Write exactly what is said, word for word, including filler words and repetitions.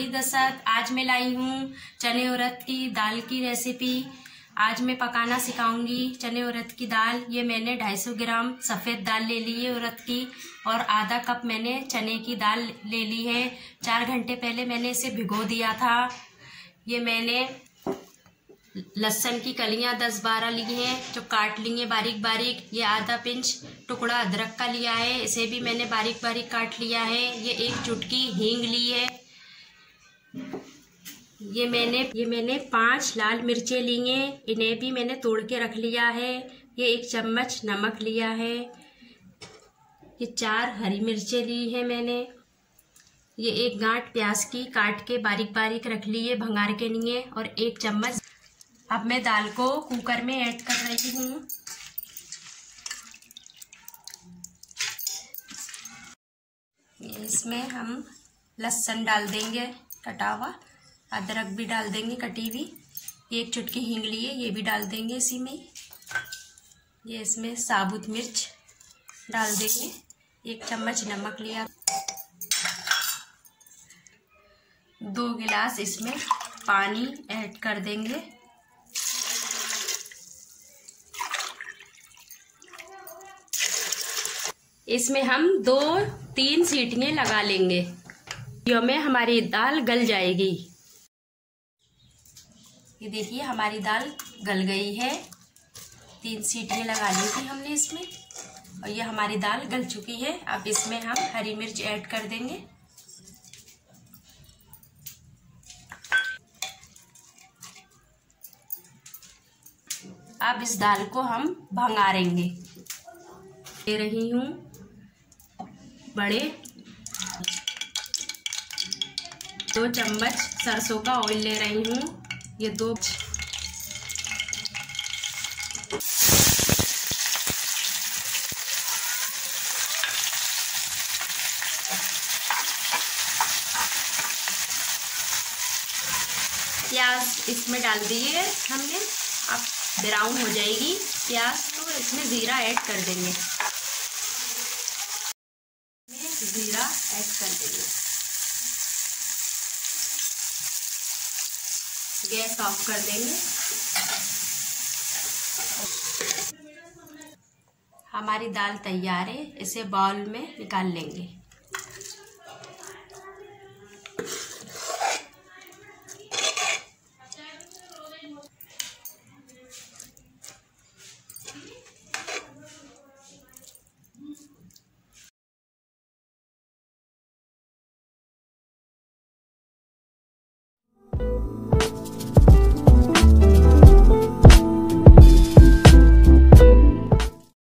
नाहिद असद। आज मैं लाई हूँ चने उड़द की दाल की रेसिपी। आज मैं पकाना सिखाऊंगी चने उड़द की दाल। ये मैंने दो सौ पचास ग्राम सफ़ेद दाल ले ली है उड़द की, और आधा कप मैंने चने की दाल ले ली है। चार घंटे पहले मैंने इसे भिगो दिया था। ये मैंने लहसुन की कलियां दस बारह ली हैं जो काट ली हैं बारीक बारीक। ये आधा पिंच टुकड़ा अदरक का लिया है, इसे भी मैंने बारीक बारीक काट लिया है। ये एक चुटकी हींग ली है। ये मैंने ये मैंने पांच लाल मिर्चें ली हैं, इन्हें भी मैंने तोड़ के रख लिया है। ये एक चम्मच नमक लिया है। ये चार हरी मिर्चें ली हैं मैंने। ये एक गांठ प्याज की काट के बारीक बारीक रख ली है भंगार के लिए, और एक चम्मच। अब मैं दाल को कुकर में ऐड कर रही हूँ। इसमें हम लहसुन डाल देंगे कटा हुआ, अदरक भी डाल देंगे कटी हुई, एक चुटकी हींग ली है ये भी डाल देंगे इसी में। ये इसमें साबुत मिर्च डाल देंगे, एक चम्मच नमक लिया, दो गिलास इसमें पानी ऐड कर देंगे। इसमें हम दो तीन सीटियाँ लगा लेंगे, यो में हमारी दाल गल जाएगी। ये देखिए हमारी दाल गल गई है, तीन सीटियाँ लगा ली थी हमने इसमें, और ये हमारी दाल गल चुकी है। अब इसमें हम हरी मिर्च ऐड कर देंगे। अब इस दाल को हम भंगारेंगे। दे रही हूँ बड़े दो चम्मच सरसों का ऑयल ले रही हूँ। ये दो प्याज इसमें डाल दिए हमने। अब ब्राउन हो जाएगी प्याज तो इसमें जीरा ऐड कर देंगे, जीरा ऐड कर देंगे। गैस ऑफ कर देंगे। हमारी दाल तैयार है, इसे बाउल में निकाल लेंगे।